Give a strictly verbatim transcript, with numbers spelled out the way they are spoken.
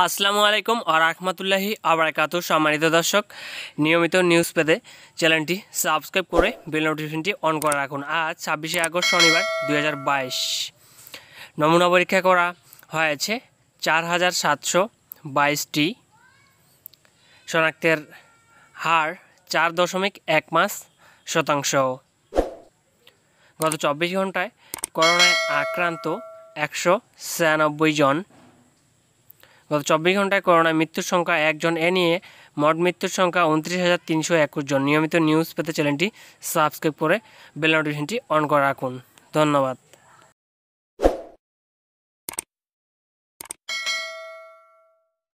আসসালামু আলাইকুম ওয়া রাহমাতুল্লাহি ওয়া বারাকাতুহু সম্মানিত দর্শক নিয়মিত নিউজ পেতে চ্যানেলটি সাবস্ক্রাইব করে বেল নোটিফিকেশনটি অন করে রাখুন। আজ ছাব্বিশে আগস্ট শনিবার দুই হাজার বাইশ। নমুনা পরীক্ষা করা হয়েছে চার হাজার সাতশো বাইশটি। শনাক্তের হার চার দশমিক এক পাঁচ শতাংশ। গত চব্বিশ ঘন্টায় করোনায় আক্রান্ত একশো ছিয়ানব্বই জন। গত চব্বিশ ঘন্টায় করোনায় মৃত্যুর সংখ্যা একজন। এ নিয়ে মোট মৃত্যুর সংখ্যা উনত্রিশ হাজার তিনশো একুশ জন। নিয়মিত নিউজ পেতে চ্যানেলটি সাবস্ক্রাইব করে বেল নোটিফিকেশনটি অন করে রাখুন। ধন্যবাদ।